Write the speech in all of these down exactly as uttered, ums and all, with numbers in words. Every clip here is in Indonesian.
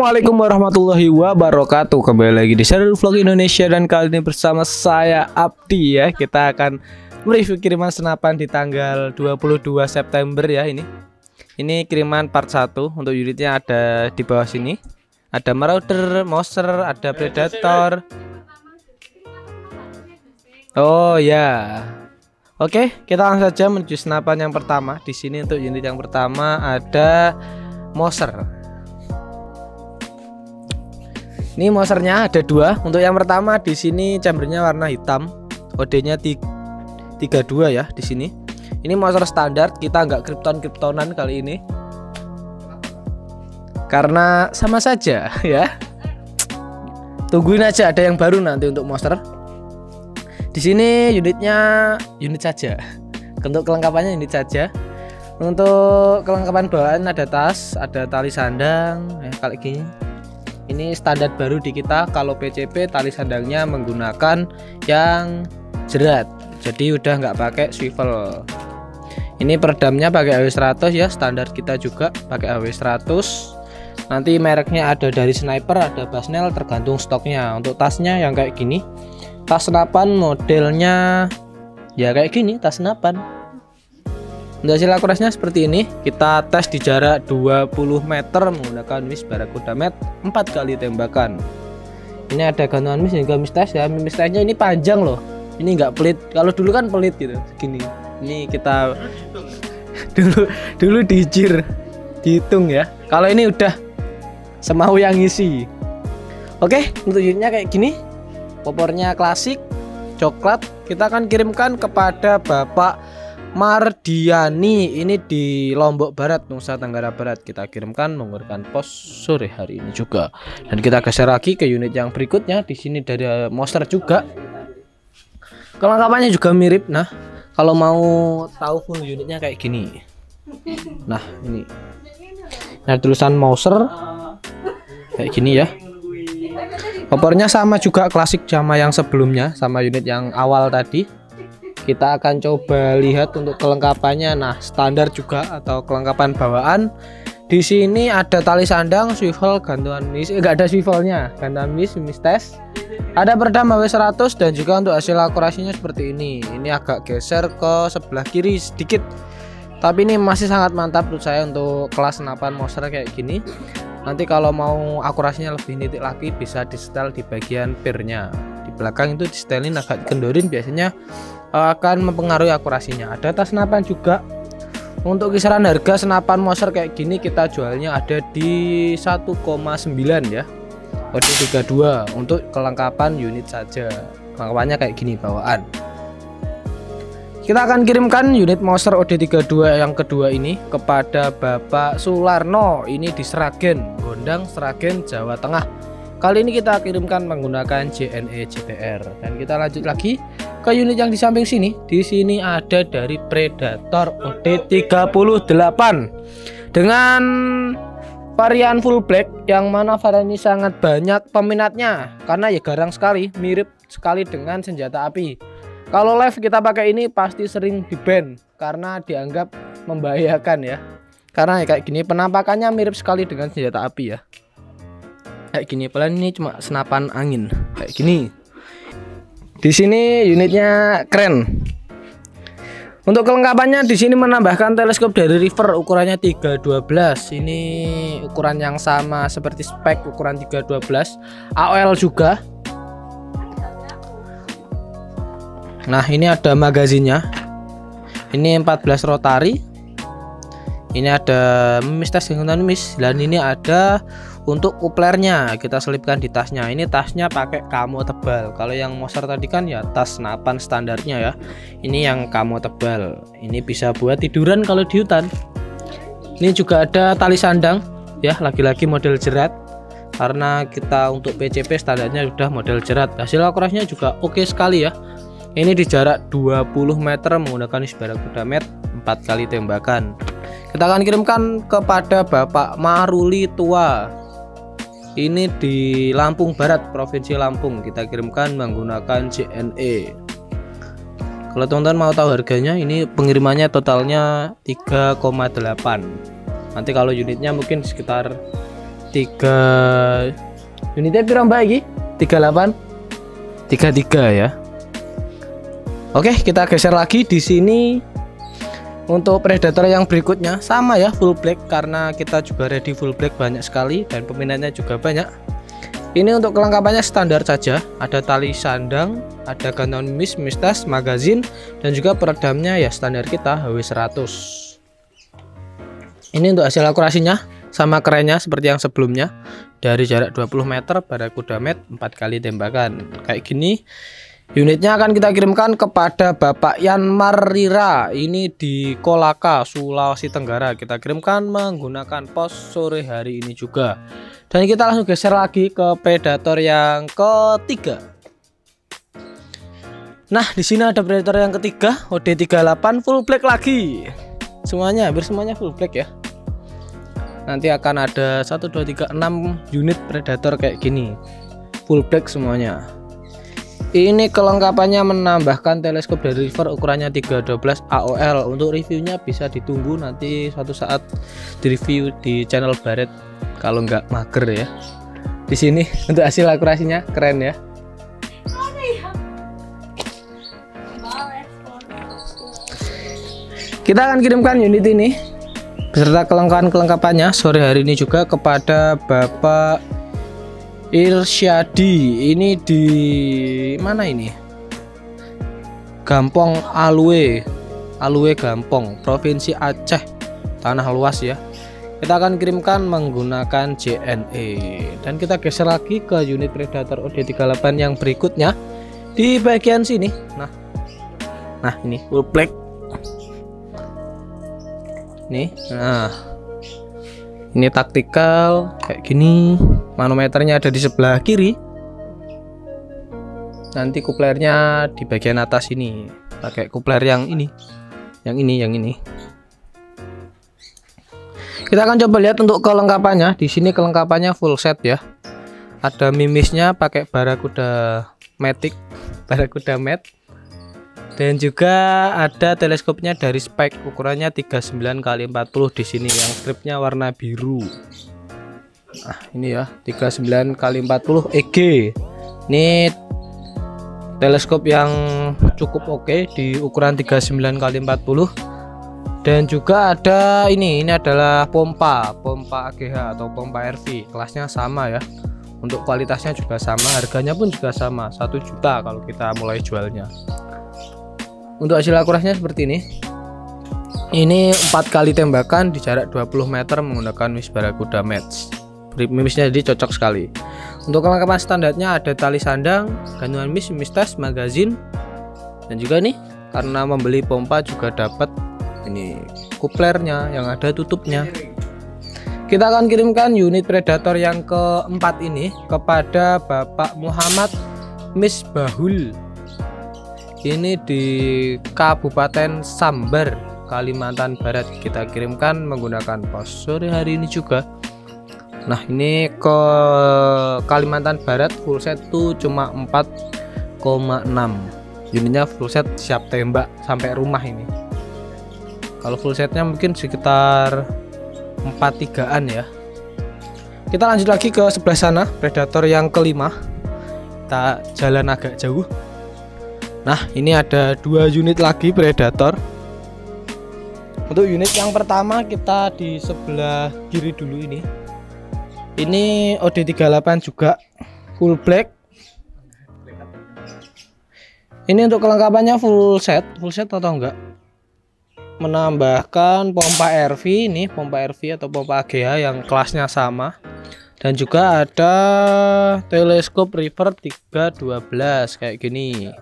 Assalamualaikum warahmatullahi wabarakatuh. Kembali lagi di SERDADU VLOG Indonesia, dan kali ini bersama saya Abdi ya. Kita akan mereview kiriman senapan di tanggal dua puluh dua September ya. Ini Ini kiriman part satu. Untuk unitnya ada di bawah sini. Ada Marauder, Mauser, ada Predator. Oh ya. Oke, kita langsung saja menuju senapan yang pertama. Di sini untuk unit yang pertama ada Mauser. Ini Mausernya ada dua. Untuk yang pertama di sini chambernya warna hitam, O D-nya tiga dua ya di sini. Ini Mauser standar, kita nggak krypton-kryptonan kali ini, karena sama saja ya. Tungguin aja ada yang baru nanti untuk Mauser. Di sini unitnya unit saja. Untuk kelengkapannya unit saja. Untuk kelengkapan bawaan ada tas, ada tali sandang, ya kali gini. Ini standar baru di kita. Kalau P C P tali sandangnya menggunakan yang jerat, jadi udah nggak pakai swivel. Ini peredamnya pakai A W seratus ya, standar kita juga pakai A W seratus. Nanti mereknya ada dari Sniper, ada Basnel, tergantung stoknya. Untuk tasnya yang kayak gini, tas senapan modelnya ya kayak gini, tas senapan. Untuk hasil akurasinya seperti ini. Kita tes di jarak dua puluh meter menggunakan miss Barakuda Med empat kali tembakan. Ini ada gantungan miss hingga miss test ya. Miss testnya ini panjang loh, ini nggak pelit. Kalau dulu kan pelit gitu segini. Ini kita dulu dulu dijir dihitung ya. Kalau ini udah semau yang ngisi. Oke, untuk unitnya kayak gini. Popornya klasik coklat. Kita akan kirimkan kepada Bapak Mardiani, ini di Lombok Barat, Nusa Tenggara Barat. Kita kirimkan menggunakan pos sore hari ini juga. Dan kita geser lagi ke unit yang berikutnya. Di sini dari Mauser juga. Kelengkapannya juga mirip. Nah, kalau mau tahu full unitnya kayak gini. Nah, ini. Nah, tulisan Mauser kayak gini ya. Popornya sama juga, klasik sama yang sebelumnya, sama unit yang awal tadi. Kita akan coba lihat untuk kelengkapannya. Nah, standar juga atau kelengkapan bawaan. Di sini ada tali sandang, swivel, gantungan miss, enggak eh, ada swivelnya, gantungan miss, miss test. Ada peredam A W seratus, dan juga untuk hasil akurasinya seperti ini. Ini agak geser ke sebelah kiri sedikit, tapi ini masih sangat mantap menurut saya untuk kelas senapan Mauser kayak gini. Nanti kalau mau akurasinya lebih nitik lagi bisa di setel di bagian pirnya. Di belakang itu di setelin agak kendorin, biasanya akan mempengaruhi akurasinya. Ada tas senapan juga. Untuk kisaran harga senapan Mauser kayak gini kita jualnya ada di satu koma sembilan ya, kode tiga dua. Untuk kelengkapan unit saja, kelengkapannya kayak gini bawaan. Kita akan kirimkan unit Mauser O D tiga dua yang kedua ini kepada Bapak Sularno, ini di Sragen, Gondang, Sragen, Jawa Tengah. Kali ini kita kirimkan menggunakan J N E J T R. Dan kita lanjut lagi ke unit yang di samping sini. Di sini ada dari Predator O D tiga delapan dengan varian full black, yang mana varian ini sangat banyak peminatnya karena ya garang sekali, mirip sekali dengan senjata api. Kalau live kita pakai ini pasti sering di-ban karena dianggap membahayakan ya. Karena ya kayak gini penampakannya mirip sekali dengan senjata api ya. Kayak gini, pelan ini cuma senapan angin kayak gini. Di sini unitnya keren. Untuk kelengkapannya di sini menambahkan teleskop dari River ukurannya tiga dua belas. Ini ukuran yang sama seperti Spike ukuran tiga dua belas, A O L juga. Nah, ini ada magazinnya. Ini empat belas rotari. Ini ada miss tes gantungan miss, dan ini ada untuk kuplernya. Kita selipkan di tasnya. Ini tasnya pakai kamo tebal. Kalau yang Mauser tadi kan ya tas senapan standarnya ya. Ini yang kamo tebal. Ini bisa buat tiduran kalau di hutan. Ini juga ada tali sandang ya, lagi-lagi model jerat. Karena kita untuk P C P standarnya sudah model jerat. Hasil akurasinya juga oke sekali ya. Ini di jarak dua puluh meter menggunakan Barakuda Med empat kali tembakan. Kita akan kirimkan kepada Bapak Maruli Tua. Ini di Lampung Barat, Provinsi Lampung. Kita kirimkan menggunakan J N E. Kalau teman-teman mau tahu harganya, ini pengirimannya totalnya tiga koma delapan. Nanti kalau unitnya mungkin sekitar tiga unitnya pirang baik tiga puluh delapan tiga puluh tiga ya. Oke, kita geser lagi di sini untuk Predator yang berikutnya sama ya, full black, karena kita juga ready full black banyak sekali dan peminatnya juga banyak. Ini untuk kelengkapannya standar saja, ada tali sandang, ada gantungan miss, mistas, magazin, dan juga peredamnya ya standar kita H W seratus. Ini untuk hasil akurasinya sama kerennya seperti yang sebelumnya, dari jarak dua puluh meter Barakuda Med empat kali tembakan kayak gini. Unitnya akan kita kirimkan kepada Bapak Yanmarira, ini di Kolaka, Sulawesi Tenggara. Kita kirimkan menggunakan pos sore hari ini juga. Dan kita langsung geser lagi ke Predator yang ketiga. Nah, di sini ada Predator yang ketiga, O D tiga puluh delapan full black lagi. Semuanya, hampir semuanya full black ya. Nanti akan ada satu, dua, tiga, enam unit Predator kayak gini, full black semuanya. Ini kelengkapannya menambahkan teleskop dari River ukurannya tiga dua belas A O L. Untuk reviewnya bisa ditunggu nanti suatu saat di review di channel Baret kalau nggak mager ya. Di sini untuk hasil akurasinya keren ya. Kita akan kirimkan unit ini beserta kelengkapan-kelengkapannya sore hari ini juga kepada Bapak Irsyadi, ini di mana ini? Gampong Alue, Alue Gampong, Provinsi Aceh, tanah luas ya. Kita akan kirimkan menggunakan J N E. Dan kita geser lagi ke unit Predator O D tiga puluh delapan yang berikutnya di bagian sini. Nah, nah ini full black. Nih, nah ini taktikal kayak gini. Manometernya ada di sebelah kiri, nanti kuplernya di bagian atas ini, pakai kupler yang ini, yang ini, yang ini. Kita akan coba lihat untuk kelengkapannya. Di sini kelengkapannya full set ya. Ada mimisnya pakai Barakuda Matic, Barakuda Med, dan juga ada teleskopnya dari Spike ukurannya tiga puluh sembilan kali empat puluh di sini yang stripnya warna biru. Nah, ini ya tiga puluh sembilan kali empat puluh E G. Ini teleskop yang cukup oke di ukuran tiga puluh sembilan kali empat puluh. Dan juga ada ini, ini adalah pompa, pompa A G H atau pompa R V. Kelasnya sama ya. Untuk kualitasnya juga sama, harganya pun juga sama, satu juta kalau kita mulai jualnya. Untuk hasil akurasinya seperti ini. Ini empat kali tembakan di jarak dua puluh meter menggunakan miss Barakuda Match. Mimisnya jadi cocok sekali. Untuk kelengkapan standarnya ada tali sandang, gantungan miss, mistas, magazin, dan juga nih karena membeli pompa juga dapat ini kuplernya yang ada tutupnya. Kita akan kirimkan unit Predator yang keempat ini kepada Bapak Muhammad Misbahul, ini di Kabupaten Sambar, Kalimantan Barat. Kita kirimkan menggunakan pos sore hari ini juga. Nah, ini ke Kalimantan Barat full set tuh cuma empat koma enam. Unitnya full set siap tembak sampai rumah ini. Kalau full setnya mungkin sekitar empat tigaan ya. Kita lanjut lagi ke sebelah sana, Predator yang kelima. Kita jalan agak jauh. Nah, ini ada dua unit lagi Predator. Untuk unit yang pertama kita di sebelah kiri dulu ini. Ini O D tiga puluh delapan juga full black. Ini untuk kelengkapannya full set, full set atau enggak? Menambahkan pompa R V, ini pompa R V atau pompa A G H yang kelasnya sama. Dan juga ada teleskop River tiga dua belas kayak gini.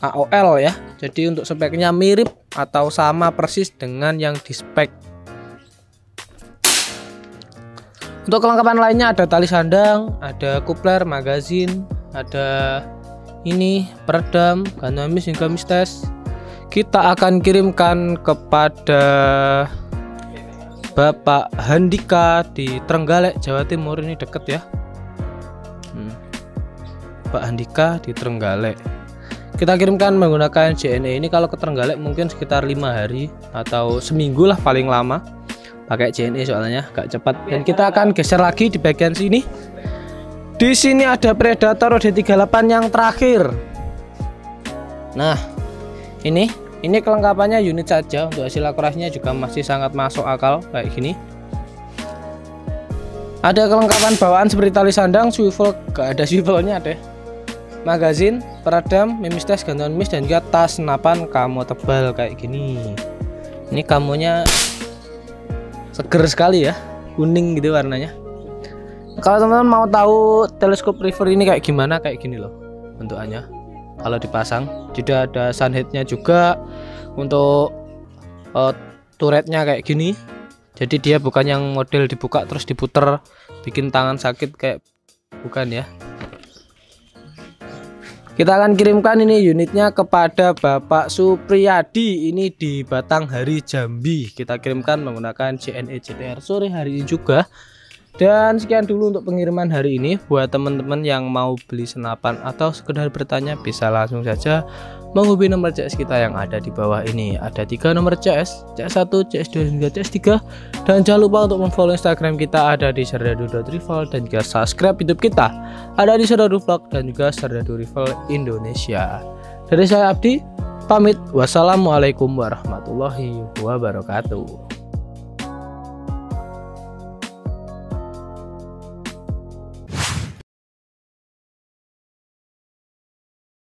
A O L ya. Jadi untuk speknya mirip atau sama persis dengan yang di spek. Untuk kelengkapan lainnya ada tali sandang, ada kupler, magazin, ada ini peredam, gantungan miss hingga mistes. Kita akan kirimkan kepada Bapak Handika di Trenggalek, Jawa Timur, ini deket ya. Hmm. Pak Handika di Trenggalek. Kita kirimkan menggunakan J N E. Ini kalau ke Trenggalek mungkin sekitar lima hari atau seminggu lah paling lama. pakai J N E soalnya agak cepat. Dan kita akan geser lagi di bagian sini. Di sini ada Predator O D tiga puluh delapan yang terakhir. Nah, ini ini kelengkapannya unit saja, untuk hasil akurasinya juga masih sangat masuk akal kayak gini. Ada kelengkapan bawaan seperti tali sandang, swivel, gak ada swivelnya deh, magazin, peredam, mimis tes, gantungan mimis, dan juga tas senapan kamo tebal kayak gini. Ini kamonya seger sekali ya, kuning gitu warnanya. Kalau teman-teman mau tahu teleskop River ini kayak gimana, kayak gini loh bentukannya kalau dipasang. Juga ada sunheadnya juga untuk uh, turretnya kayak gini. Jadi dia bukan yang model dibuka terus diputer bikin tangan sakit, kayak bukan ya. Kita akan kirimkan ini unitnya kepada Bapak Supriyadi, ini di Batang Hari, Jambi. Kita kirimkan menggunakan J N E J T R sore hari ini juga. Dan sekian dulu untuk pengiriman hari ini. Buat teman-teman yang mau beli senapan atau sekedar bertanya, bisa langsung saja menghubungi nomor C S kita yang ada di bawah ini. Ada tiga nomor C S, C S satu, C S dua, dan C S tiga. Dan jangan lupa untuk memfollow Instagram kita, ada di serdadu dot rifle, dan juga subscribe YouTube kita, ada di Serdadu Vlog dan juga Serdadu Rifle Indonesia. Dari saya Abdi, pamit. Wassalamualaikum warahmatullahi wabarakatuh.